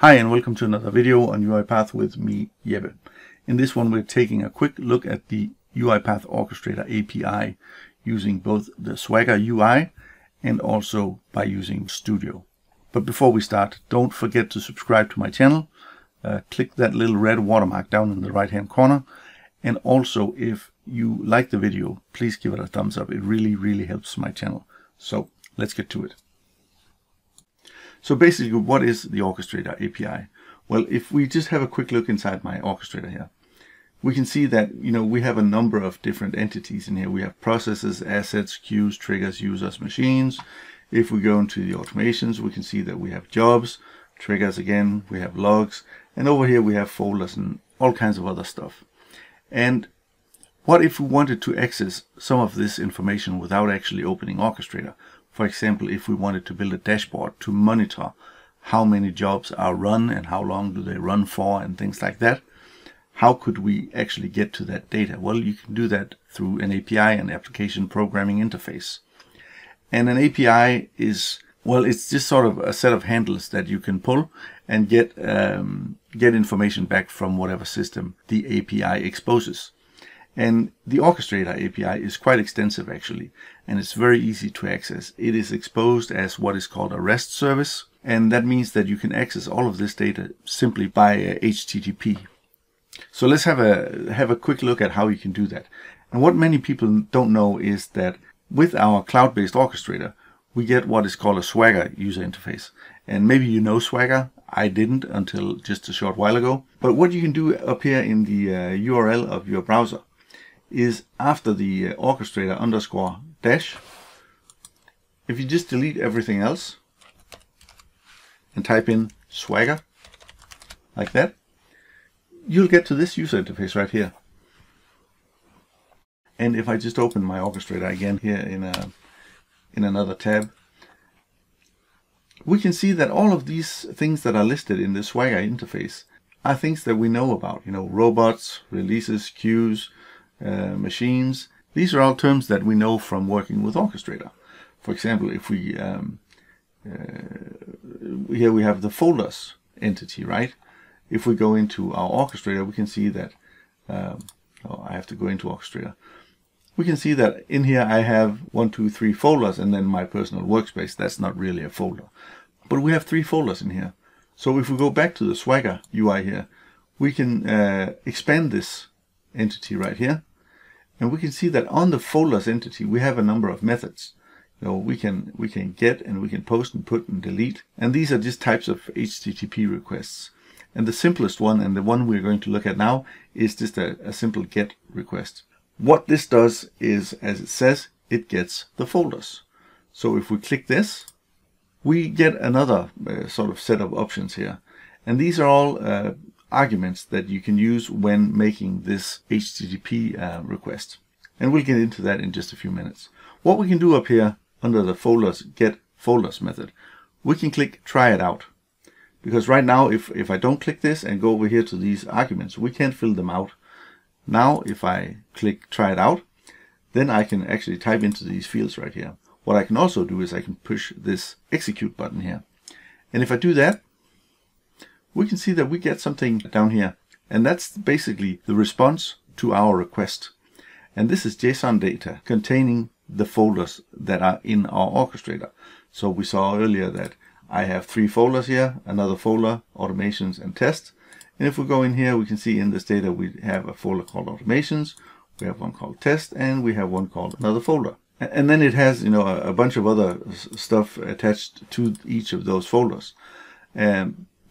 Hi and welcome to another video on UiPath with me, Jeppe. In this one we're taking a quick look at the UiPath Orchestrator API using both the Swagger UI and also by using Studio. But before we start, don't forget to subscribe to my channel. Click that little red watermark down in the right hand corner. And also if you like the video, please give it a thumbs up. It really helps my channel. So let's get to it. So basically, what is the Orchestrator API? Well, if we just have a quick look inside my Orchestrator here, we can see that, you know, we have a number of different entities in here. We have processes, assets, queues, triggers, users, machines. If we go into the automations, we can see that we have jobs, triggers again, we have logs, and over here we have folders and all kinds of other stuff. And what if we wanted to access some of this information without actually opening Orchestrator? For example, if we wanted to build a dashboard to monitor how many jobs are run and how long do they run for and things like that, how could we actually get to that data? Well, you can do that through an API, an application programming interface. And an API is, well, it's just sort of a set of handles that you can pull and get information back from whatever system the API exposes. And the Orchestrator API is quite extensive actually, and it's very easy to access. It is exposed as what is called a REST service, and that means that you can access all of this data simply by HTTP. So let's have a quick look at how you can do that. And what many people don't know is that with our cloud-based Orchestrator, we get what is called a Swagger user interface. And maybe you know Swagger. I didn't until just a short while ago. But what you can do up here in the URL of your browser is after the Orchestrator _dash, if you just delete everything else and type in Swagger like that, you'll get to this user interface right here. And if I just open my Orchestrator again here in another tab, we can see that all of these things that are listed in the Swagger interface are things that we know about, you know, robots, releases, queues, machines. These are all terms that we know from working with Orchestrator. For example, if we here we have the folders entity, right? If we go into our Orchestrator, we can see that I have to go into Orchestrator. We can see that in here I have 1, 2, 3 folders, and then my personal workspace. That's not really a folder, but we have 3 folders in here. So if we go back to the Swagger UI here, we can expand this entity right here. And we can see that on the folders entity, we have a number of methods. You know, we can get, and we can post and put and delete. And these are just types of HTTP requests. And the simplest one, and the one we're going to look at now, is just a simple get request. What this does is, as it says, it gets the folders. So if we click this, we get another sort of set of options here. And these are all arguments that you can use when making this HTTP request. And we'll get into that in just a few minutes. What we can do up here under the folders get folders method, we can click try it out. Because right now, if I don't click this and go over here to these arguments, we can't fill them out. Now, if I click try it out, then I can actually type into these fields right here. What I can also do is I can push this execute button here. And if I do that, we can see that we get something down here, and that's basically the response to our request. And this is JSON data containing the folders that are in our Orchestrator. So we saw earlier that I have 3 folders here, another folder, automations and test. And if we go in here, we can see in this data we have a folder called automations, we have one called test, and we have one called another folder. And then it has, you know, a bunch of other stuff attached to each of those folders.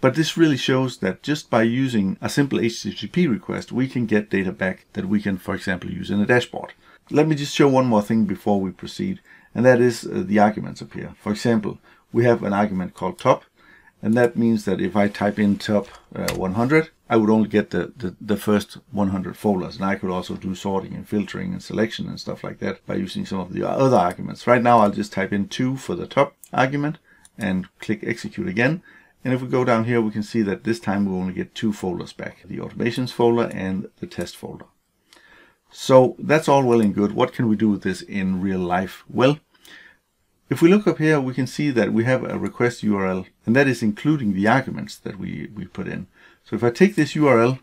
But this really shows that just by using a simple HTTP request, we can get data back that we can, for example, use in a dashboard. Let me just show one more thing before we proceed, and that is the arguments up here. For example, we have an argument called top, and that means that if I type in top 100, I would only get the first 100 folders, and I could also do sorting and filtering and selection and stuff like that by using some of the other arguments. Right now, I'll just type in 2 for the top argument and click execute again. And if we go down here, we can see that this time we only get 2 folders back, the automations folder and the test folder. So that's all well and good. What can we do with this in real life? Well, If we look up here, we can see that we have a request URL, and that is including the arguments that we put in. So if I take this URL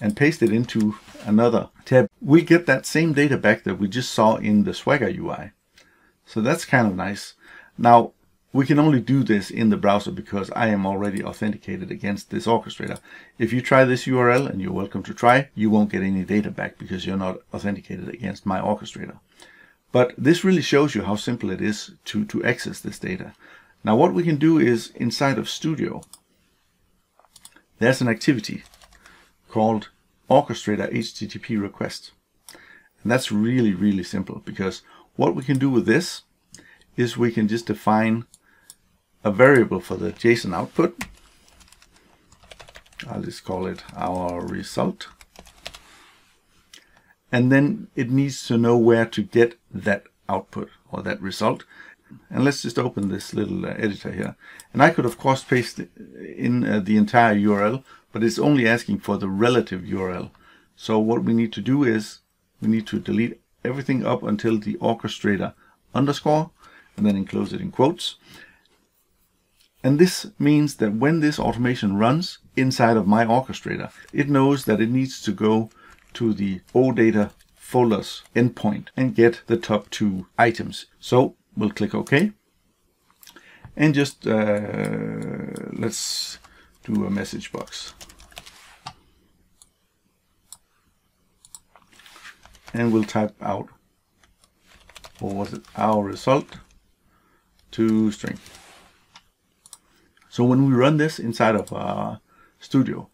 and paste it into another tab, we get that same data back that we just saw in the Swagger UI. So that's kind of nice. Now, we can only do this in the browser because I am already authenticated against this orchestrator. If you try this URL, and you're welcome to try, you won't get any data back because you're not authenticated against my orchestrator. But this really shows you how simple it is to access this data. Now what we can do is inside of Studio, there's an activity called Orchestrator HTTP request. And that's really, really simple because what we can do with this is we can just define a variable for the JSON output. I'll just call it our result. And then it needs to know where to get that output or that result. And let's just open this little editor here. And I could, of course, paste in the entire URL, but it's only asking for the relative URL. So what we need to do is we need to delete everything up until the orchestrator underscore, and then enclose it in quotes. And this means that when this automation runs inside of my orchestrator, it knows that it needs to go to the OData folders endpoint and get the top 2 items. So we'll click OK. And just let's do a message box. And we'll type out, or was it our result to string. So when we run this inside of our Studio,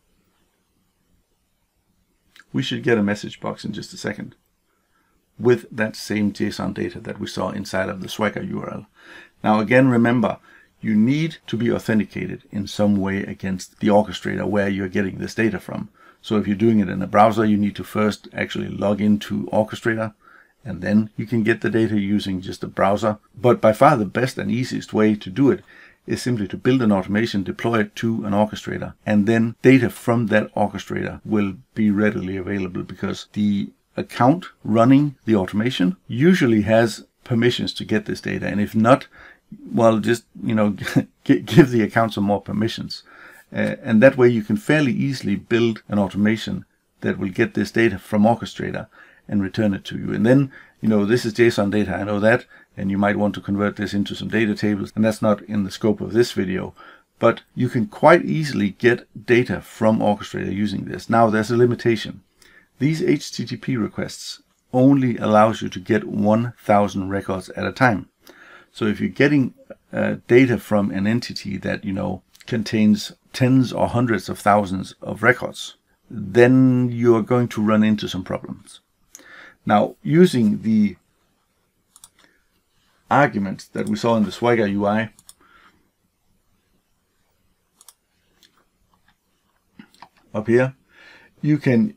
we should get a message box in just a second with that same JSON data that we saw inside of the Swagger URL. Now again, remember, you need to be authenticated in some way against the orchestrator where you're getting this data from. So if you're doing it in a browser, you need to first actually log into Orchestrator, and then you can get the data using just the browser. But by far the best and easiest way to do it is simply to build an automation, deploy it to an orchestrator, and then data from that orchestrator will be readily available because the account running the automation usually has permissions to get this data. And if not, well, just, you know, give the account some more permissions. And that way you can fairly easily build an automation that will get this data from Orchestrator and return it to you. And then, you know, this is JSON data, I know that, and you might want to convert this into some data tables, and that's not in the scope of this video, but you can quite easily get data from Orchestrator using this. Now there's a limitation. These HTTP requests only allows you to get 1,000 records at a time. So if you're getting data from an entity that, you know, contains tens or hundreds of thousands of records, then you are going to run into some problems. Now, using the arguments that we saw in the Swagger UI, up here, you can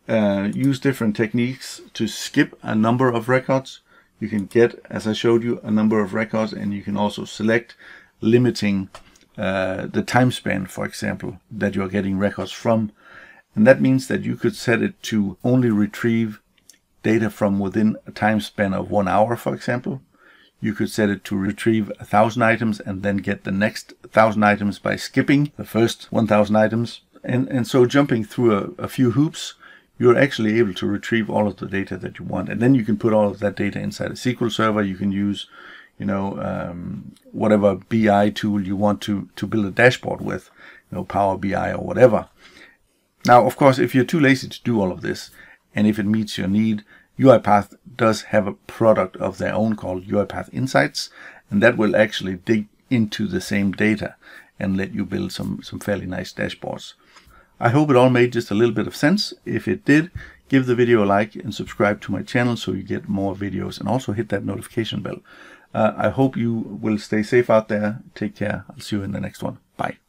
use different techniques to skip a number of records. You can get, as I showed you, a number of records, and you can also select limiting the time span, for example, that you're getting records from. And that means that you could set it to only retrieve data from within a time span of 1 hour, for example. You could set it to retrieve 1,000 items and then get the next 1,000 items by skipping the first 1,000 items. And so jumping through a few hoops, you're actually able to retrieve all of the data that you want. And then you can put all of that data inside a SQL server. You can use, you know, whatever BI tool you want to build a dashboard with, you know, Power BI or whatever. Now, of course, if you're too lazy to do all of this, and if it meets your need, UiPath does have a product of their own called UiPath Insights, and that will actually dig into the same data and let you build some fairly nice dashboards. I hope it all made just a little bit of sense. If it did, give the video a like and subscribe to my channel so you get more videos, and also hit that notification bell. I hope you will stay safe out there. Take care. I'll see you in the next one. Bye.